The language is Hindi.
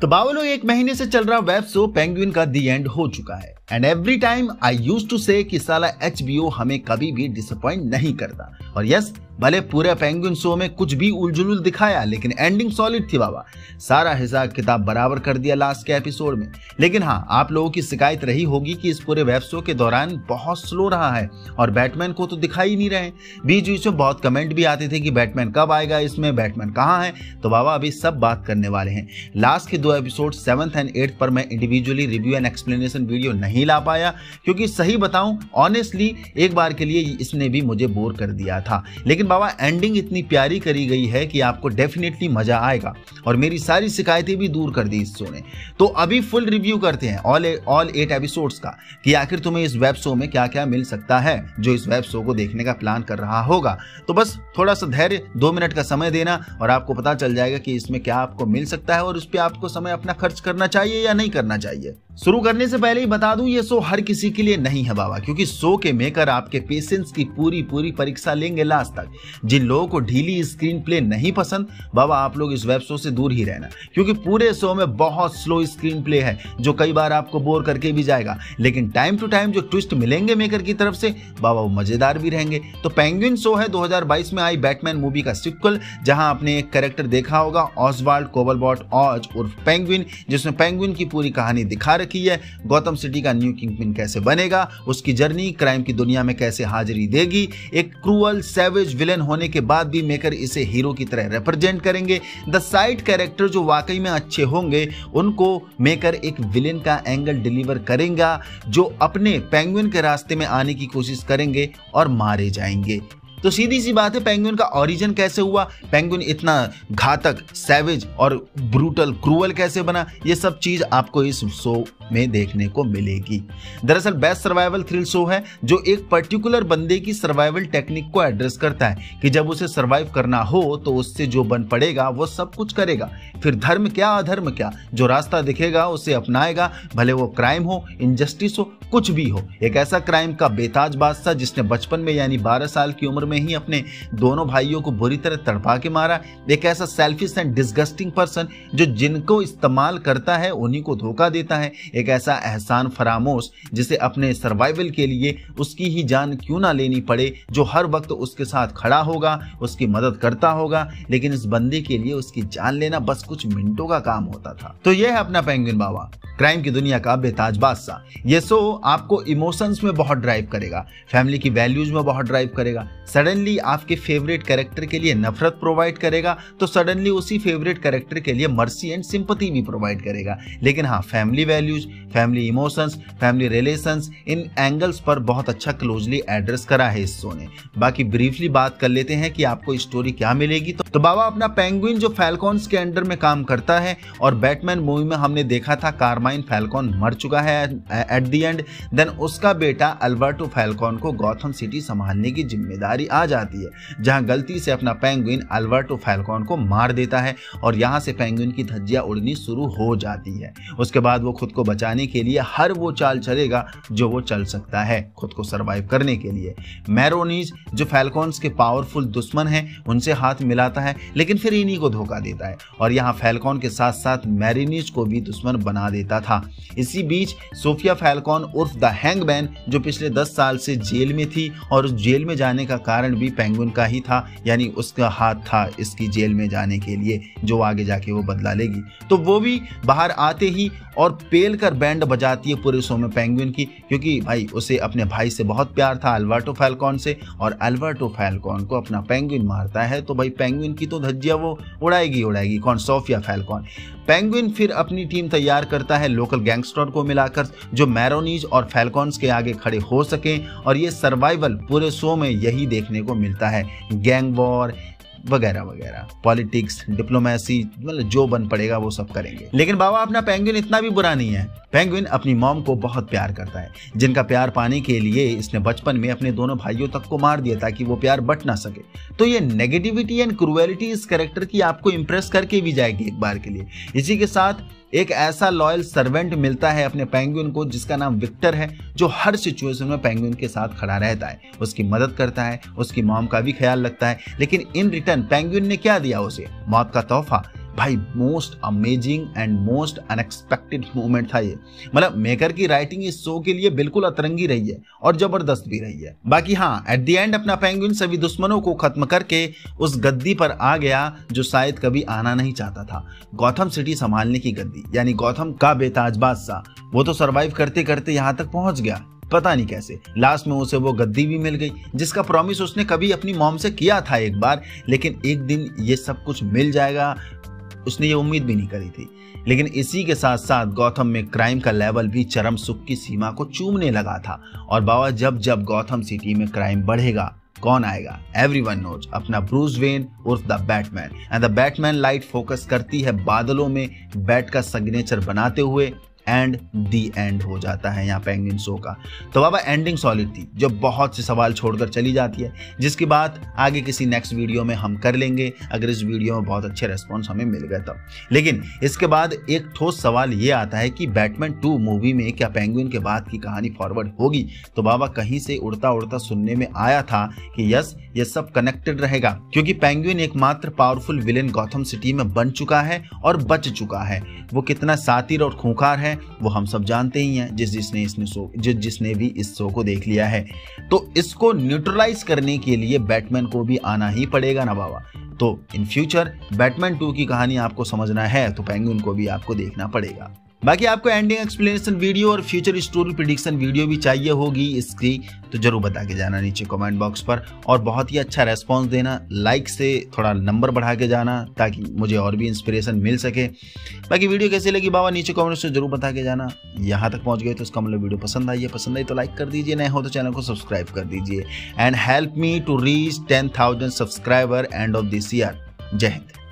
तो बावलो एक महीने से चल रहा वेब शो पेंगुइन का दी एंड हो चुका है। And every time I used to say कि साला HBO हमें कभी भी डिसअपॉइंट नहीं करता। और यस, भले पूरे पेंगुइन शो में कुछ भी उलझुल दिखाया लेकिन एंडिंग सॉलिड थी बाबा। सारा हिसाब किताब बराबर कर दिया लास्ट के एपिसोड में। लेकिन हाँ, आप लोगों की शिकायत रही होगी कि इस पूरे वेब शो के दौरान बहुत स्लो रहा है और बैटमैन को तो दिखा ही नहीं रहे। बीच बीच में बहुत कमेंट भी आते थे कि बैटमैन कब आएगा, इसमें बैटमैन कहाँ है। तो बाबा अभी सब बात करने वाले हैं। लास्ट के 2 एपिसोड 7th और 8th पर मैं individually review and explanation video नहीं ला पाया क्योंकि सही बताऊं ऑनेस्टली एक बार के लिए इसने भी मुझे बोर कर दिया था। लेकिन बाबा एंडिंग इतनी प्यारी करी गई है कि आपको डेफिनेटली मजा आएगा और मेरी सारी शिकायतें भी दूर कर दी इस शो ने। तो अभी फुल रिव्यू करते हैं ऑल 8 एपिसोड्स का कि आखिर तुम्हें इस वेब शो में क्या क्या मिल सकता है जो इस वेब शो को देखने का प्लान कर रहा होगा। तो बस थोड़ा सा धैर्य, 2 मिनट का समय देना और आपको पता चल जाएगा कि इसमें क्या आपको मिल सकता है और उस पर आपको समय अपना खर्च करना चाहिए या नहीं करना चाहिए। शुरू करने से पहले ही बता दूं, ये शो हर किसी के लिए नहीं है बाबा, क्योंकि शो के मेकर आपके पेशेंस की पूरी परीक्षा लेंगे लास्ट तक। जिन लोगों को ढीली स्क्रीन प्ले नहीं पसंद, बाबा आप लोग इस वेब शो से दूर ही रहना क्योंकि पूरे शो में बहुत स्लो स्क्रीन प्ले है जो कई बार आपको बोर करके भी जाएगा। लेकिन टाइम टू टाइम जो ट्विस्ट मिलेंगे मेकर की तरफ से बाबा वो मजेदार भी रहेंगे। तो पेंगुइन शो है 2022 में आई बैटमैन मूवी का सिक्वल, जहां आपने एक कैरेक्टर देखा होगा ऑसवाल्ड कोबलबॉट ऑज उर्फ पेंगुइन, जिसमें पेंगुइन की पूरी कहानी दिखा की है। गौतम सिटी का न्यू किंगपिन कैसे बनेगा, उसकी जर्नी क्राइम की दुनिया में कैसे हाजिरी देगी। एक क्रूअल सैवेज विलेन होने के बाद भी मेकर इसे हीरो की तरह रिप्रेजेंट करेंगे। द साइड कैरेक्टर जो वाकई में अच्छे होंगे उनको मेकर एक विलेन का एंगल डिलीवर करेगा जो अपने पेंगुइन के रास्ते में आने की कोशिश करेंगे और मारे जाएंगे। तो सीधी सी बात है, पेंगुइन का ओरिजिन कैसे हुआ, पेंगुइन इतना घातक सैवेज और ब्रूटल क्रूअल कैसे बना, ये सब चीज आपको इस शो में देखने को मिलेगी। दरअसल बेस्ट सर्वाइवल थ्रिल शो है जो एक पर्टिकुलर बंदे की सर्वाइवल टेक्निक को एड्रेस करता है कि जब उसे सर्वाइव करना हो तो उससे जो बन पड़ेगा वो सब कुछ करेगा। फिर धर्म क्या अधर्म क्या, जो रास्ता दिखेगा उसे अपनाएगा, भले वो क्राइम हो, इनजस्टिस हो, कुछ भी हो। एक ऐसा क्राइम का बेताज बादशाह जिसने बचपन में यानी 12 साल की उम्र में ही अपने दोनों भाइयों को बुरी तरह तड़पा के मारा। एक ऐसा सेल्फिश एंड डिस्गस्टिंग पर्सन जो जिनको इस्तेमाल करता है उन्हीं को धोखा देता है। एक ऐसा एहसान फरामोश जिसे अपने सर्वाइवल के लिए उसकी ही जान क्यों ना लेनी पड़े, जो हर वक्त उसके साथ खड़ा होगा, उसकी मदद करता होगा। लेकिन इस बंदे के लिए उसकी जान लेना बस कुछ मिनटों का काम होता था। तो यह है अपना पेंगुइन बाबा, क्राइम की दुनिया का बेताज बादशाह। ये शो आपको इमोशंस में बहुत ड्राइव करेगा, फैमिली की वैल्यूज में बहुत ड्राइव करेगा। सडनली आपके फेवरेट कैरेक्टर के लिए नफरत प्रोवाइड करेगा तो सडनली उसी फेवरेट कैरेक्टर के लिए मर्सी एंड सिंपैथी भी प्रोवाइड करेगा। लेकिन हाँ, family values, family emotions, family relations, इन एंगल्स पर बहुत अच्छा क्लोजली एड्रेस करा है इस शो ने। बाकी ब्रीफली बात कर लेते हैं कि आपको स्टोरी क्या मिलेगी। तो बाबा अपना पेंगुइन जो फैल्कॉन्स के अंडर में काम करता है और बैटमैन मूवी में हमने देखा था कार्माइन फैल्कॉन मर चुका है एट दी एंड, देन उसका बेटा अल्बर्टो फैल्कॉन को गॉथम सिटी संभालने की जिम्मेदारी आ जाती है, जहां गलती से अपना पेंगुइन अल्बर्टो फैल्कॉन को मार देता है और यहां से पेंगुइन की धज्जियां उड़नी शुरू हो जाती है। उसके बाद वो खुद को बचाने के लिए हर वो चाल चलेगा जो वो चल सकता है खुद को सर्वाइव करने के लिए। मैरोनीज जो फैल्कॉन्स के पावरफुल दुश्मन हैं उनसे हाथ मिलाता है लेकिन फिर इन्हीं को धोखा देता है और यहां फैल्कॉन के साथ साथ मैरोनीज को भी दुश्मन बना देता था। इसी बीच सोफिया फैल्कॉन उर्फ द हैंगमैन जो पिछले 10 साल से जेल में थी और उस जेल में जाने का कारण भी पेंगुइन का ही था, यानी उसका हाथ था इसकी जेल में जाने के लिए, जो आगे जाके वो बदला लेगी। तो वो भी बाहर आते ही और पेल कर बैंड बजाती है पूरे शो में पेंगुइन की, क्योंकि भाई उसे अपने भाई से बहुत प्यार था अल्बर्टो फैल्कॉन से, और अल्बर्टो फैल्कॉन को अपना पेंगुइन मारता है तो भाई पेंगुइन की तो धज्जियां वो उड़ाएगी। कौन? Sophia Falcon. पेंगुइन फिर अपनी टीम तैयार करता है लोकल गैंगस्टर को मिलाकर जो मैरोनीज और फैल्कॉन्स के आगे खड़े हो सकें, और ये सर्वाइवल पूरे शो में यही देखने को मिलता है। गैंग वॉर वगैरह वगैरह, पॉलिटिक्स, डिप्लोमेसी, मतलब जो बन पड़ेगा वो सब करेंगे। लेकिन बाबा अपना पेंगुइन इतना भी बुरा नहीं है। पेंगुइन अपनी मॉम को बहुत प्यार करता है, जिनका प्यार पाने के लिए इसने बचपन में अपने दोनों भाइयों तक को मार दिया ताकि वो प्यार बट ना सके। तो ये नेगेटिविटी एंड क्रूएलिटी इस कैरेक्टर की आपको इंप्रेस करके भी जाएगी एक बार के लिए। इसी के साथ एक ऐसा लॉयल सर्वेंट मिलता है अपने पेंगुइन को जिसका नाम विक्टर है, जो हर सिचुएशन में पेंगुइन के साथ खड़ा रहता है, उसकी मदद करता है, उसकी मॉम का भी ख्याल रखता है। लेकिन इन रिटर्न पेंगुइन ने क्या दिया उसे? मौत का तोहफा। भाई most amazing and most unexpected moment था ये। मतलब मेकर की राइटिंग इस शो के लिए बिल्कुल अतरंगी रही है और जबरदस्त भी रही है। बाकी हाँ, एट द एंड अपना पेंगुइन सभी दुश्मनों को खत्म करके उस गद्दी पर आ गया जो शायद कभी आना नहीं चाहता था, गॉथम सिटी संभालने की गद्दी, यानी गॉथम का बेताज बादशाह। वो तो सर्वाइव करते करते यहाँ तक पहुंच गया, पता नहीं कैसे। लास्ट में उसे वो गद्दी भी मिल गई जिसका प्रॉमिस उसने कभी अपनी मॉम से किया था एक बार, लेकिन एक दिन ये सब कुछ मिल जाएगा उसने ये उम्मीद भी नहीं करी थी। लेकिन इसी के साथ साथ गॉथम में क्राइम का लेवल भी चरम सुख की सीमा को चूमने लगा था। और बाबा जब जब गॉथम सिटी में क्राइम बढ़ेगा कौन आएगा? एवरीवन नोज अपना ब्रूस वेन उर्फ the Batman. And the Batman light focus करती है बादलों में बैट का सिग्नेचर बनाते हुए एंड दी एंड हो जाता है यहाँ पेंगुइन शो का। तो बाबा एंडिंग सॉलिड थी जो बहुत से सवाल छोड़कर चली जाती है, जिसकी बात आगे किसी नेक्स्ट वीडियो में हम कर लेंगे अगर इस वीडियो में बहुत अच्छे रेस्पॉन्स हमें मिल गए तब। लेकिन इसके बाद एक ठोस सवाल ये आता है कि बैटमैन 2 मूवी में क्या पेंगुइन के बाद की कहानी फॉरवर्ड होगी? तो बाबा कहीं से उड़ता उड़ता सुनने में आया था कि यस ये सब कनेक्टेड रहेगा, क्योंकि पेंगुइन एकमात्र पावरफुल विलेन गॉथम सिटी में बन चुका है और बच चुका है। वो कितना सातिर और खूंखार है वो हम सब जानते ही हैं, जिसने भी इस शो को देख लिया है। तो इसको न्यूट्रलाइज करने के लिए बैटमैन को भी आना ही पड़ेगा ना बाबा। तो इन फ्यूचर बैटमैन 2 की कहानी आपको समझना है तो पेंगुइन को भी आपको देखना पड़ेगा। बाकी आपको एंडिंग एक्सप्लेनेशन वीडियो और फ्यूचर स्टोरी प्रेडिक्शन वीडियो भी चाहिए होगी इसकी, तो जरूर बता के जाना नीचे कमेंट बॉक्स पर। और बहुत ही अच्छा रेस्पॉन्स देना, लाइक से थोड़ा नंबर बढ़ा के जाना ताकि मुझे और भी इंस्पिरेशन मिल सके। बाकी वीडियो कैसी लगी बाबा नीचे कमेंट्स में जरूर बता के जाना। यहाँ तक पहुँच गए तो उसका मतलब वीडियो पसंद आई तो लाइक कर दीजिए, नए हो तो चैनल को सब्सक्राइब कर दीजिए and help me to reach 10,000 subscriber and of this year. जय हिंद।